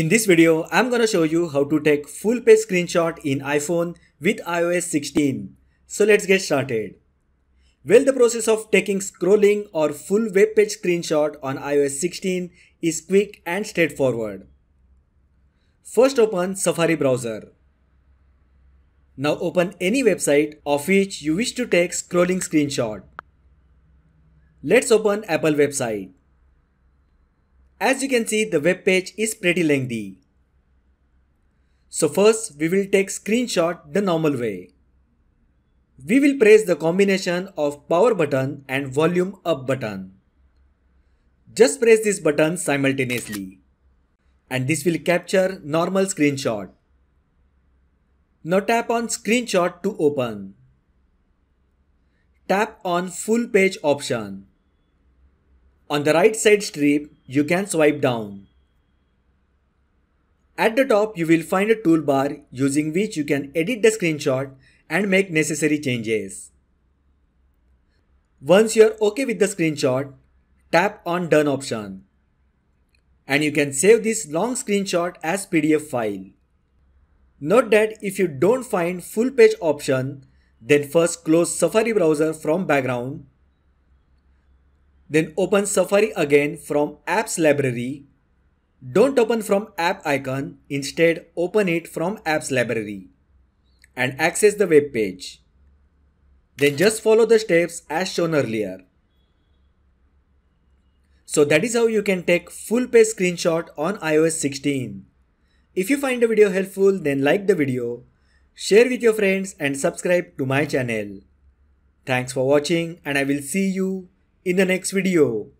In this video, I'm gonna show you how to take full page screenshot in iPhone with iOS 16. So let's get started. Well, the process of taking scrolling or full web page screenshot on iOS 16 is quick and straightforward. First, open Safari browser. Now open any website of which you wish to take scrolling screenshot. Let's open Apple website. As you can see, the web page is pretty lengthy. So first we will take screenshot the normal way. We will press the combination of power button and volume up button. Just press these buttons simultaneously. And this will capture normal screenshot. Now tap on screenshot to open. Tap on full page option. On the right side strip, you can swipe down. At the top, you will find a toolbar using which you can edit the screenshot and make necessary changes. Once you are okay with the screenshot, tap on Done option. And you can save this long screenshot as PDF file. Note that if you don't find full page option, then first close Safari browser from background. Then open Safari again from Apps Library. Don't open from app icon, instead open it from Apps Library and access the web page. Then just follow the steps as shown earlier. So that is how you can take full page screenshot on iOS 16. If you find the video helpful, then like the video, share with your friends and subscribe to my channel. Thanks for watching and I will see you in the next video.